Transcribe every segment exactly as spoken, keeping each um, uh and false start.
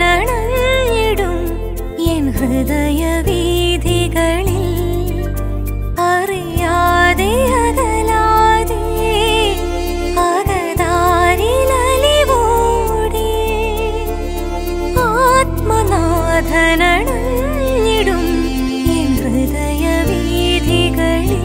ननयिडुम N हृदय वीथिकलिल अरियादे अगलादे अगदारिल अलिवोडे आत्मनाथन ननयिडुम N हृदय वीथिकलिल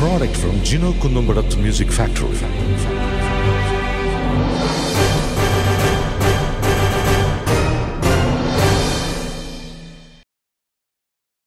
Product from Jino Kunnumpurath Music Factory.